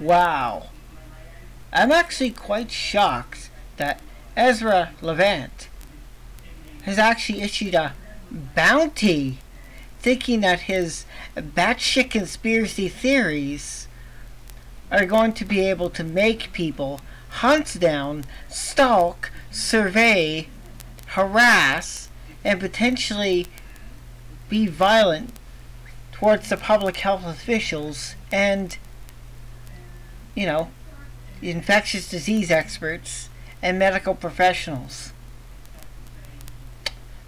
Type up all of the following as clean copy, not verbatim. Wow. I'm actually quite shocked that Ezra Levant has actually issued a bounty thinking that his batshit conspiracy theories are going to be able to make people hunt down, stalk, survey, harass, and potentially be violent towards the public health officials and, you know, infectious disease experts and medical professionals.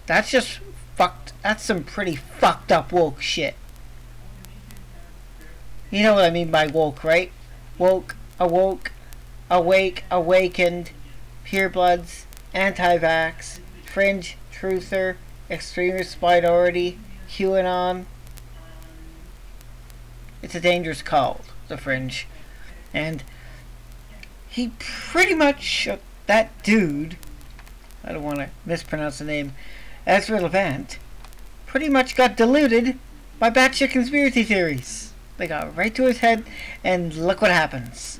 That's just fucked. That's some pretty fucked up woke shit. You know what I mean by woke, right? Woke, awoke, awake, awakened, purebloods, anti-vax, fringe, truther, extremist minority, QAnon. It's a dangerous call, the fringe. And he pretty much shook that dude, I don't want to mispronounce the name, Ezra Levant, pretty much got deluded by batshit conspiracy theories. They got right to his head, and look what happens.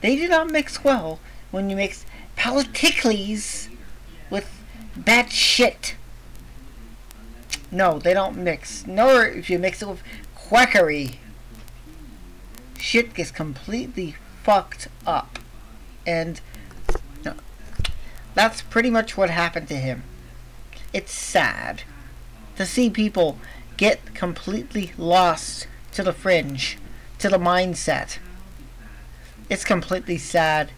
They do not mix well when you mix politicalese with batshit. No, they don't mix. Nor if you mix it with quackery. Shit gets completely fucked up. And no, that's pretty much what happened to him. It's sad to see people get completely lost to the fringe, to the mindset. It's completely sad.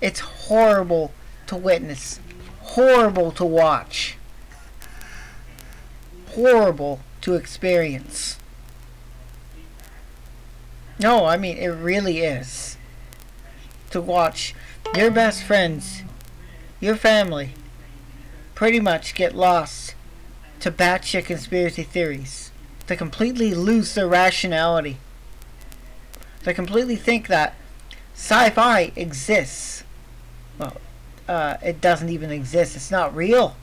It's horrible to witness. Horrible to watch. Horrible to experience. No, I mean, it really is. To watch your best friends, your family, pretty much get lost to batshit conspiracy theories. To completely lose their rationality. To completely think that sci-fi exists. Well, it doesn't even exist. It's not real.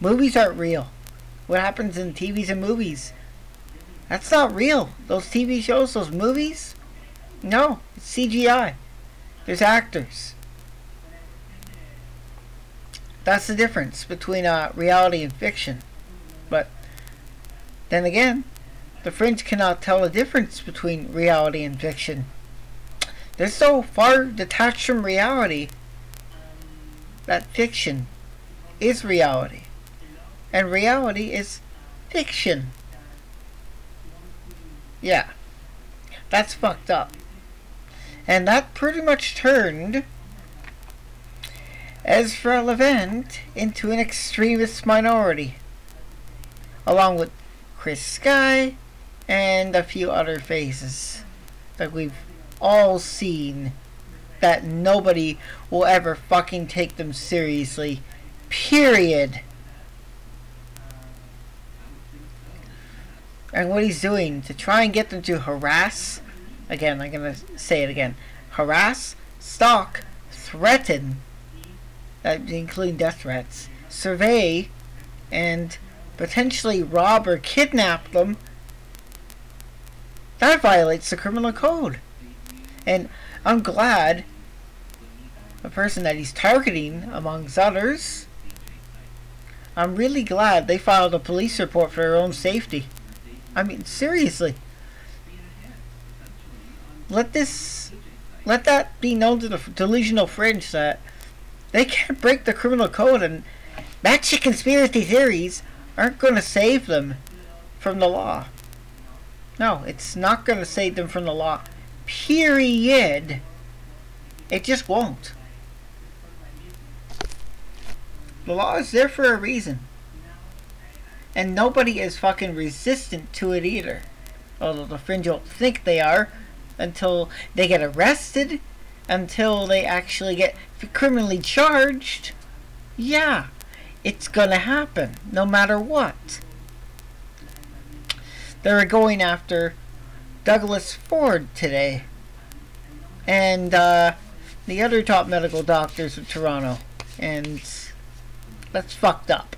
Movies aren't real. What happens in TVs and movies? That's not real. Those TV shows, those movies? No, it's CGI. There's actors. That's the difference between reality and fiction. But then again, the fringe cannot tell the difference between reality and fiction. They're so far detached from reality that fiction is reality. And reality is fiction. Yeah. That's fucked up. And that pretty much turned Ezra Levant into an extremist minority. Along with Chris Sky and a few other faces that we've all seen that nobody will ever fucking take them seriously. Period. And what he's doing to try and get them to harass, again, I'm going to say it again, harass, stalk, threaten, including death threats, survey, and potentially rob or kidnap them, that violates the criminal code. And I'm glad the person that he's targeting, amongst others, I'm really glad they filed a police report for their own safety. I mean, seriously. Let that be known to the delusional fringe that they can't break the criminal code, and batshit conspiracy theories aren't going to save them from the law. No, it's not going to save them from the law. Period. It just won't. The law is there for a reason. And nobody is fucking resistant to it either. Although the fringe don't think they are until they get arrested, until they actually get criminally charged. Yeah, it's gonna happen, no matter what. They're going after Douglas Ford today, and the other top medical doctors of Toronto, and that's fucked up.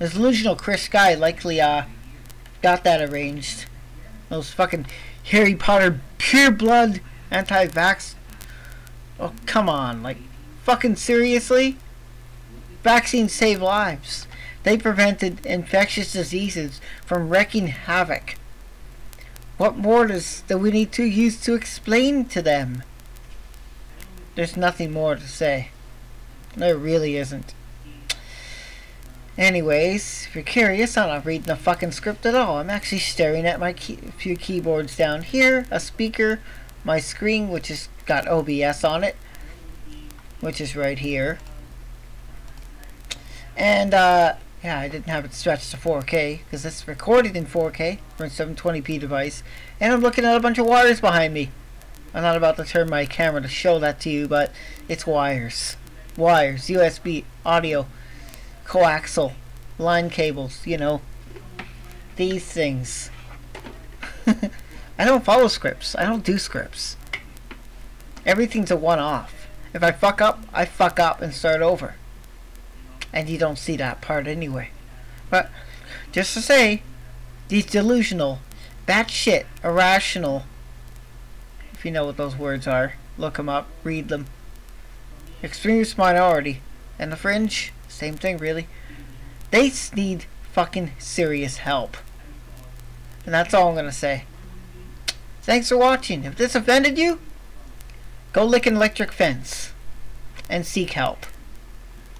The delusional Chris Sky likely got that arranged. Those fucking Harry Potter pureblood anti-vax? Oh, come on, like, fucking seriously? Vaccines save lives. They prevented infectious diseases from wreaking havoc. What more do we need to use to explain to them? There's nothing more to say. There really isn't. Anyways, if you're curious, I'm not reading the fucking script at all. I'm actually staring at my few keyboards down here, a speaker, my screen, which has got OBS on it, which is right here. And, yeah, I didn't have it stretched to 4K, because it's recorded in 4K for a 720p device. And I'm looking at a bunch of wires behind me. I'm not about to turn my camera to show that to you, but it's wires. Wires, USB, audio, coaxial, line cables, you know, these things. I don't follow scripts. I don't do scripts. Everything's a one-off. If I fuck up, I fuck up and start over. And you don't see that part anyway. But, just to say, these delusional, batshit, irrational, if you know what those words are, look them up, read them. Extremist minority, and the fringe, same thing really. They need fucking serious help. And that's all I'm gonna say. Thanks for watching. If this offended you, go lick an electric fence. And seek help.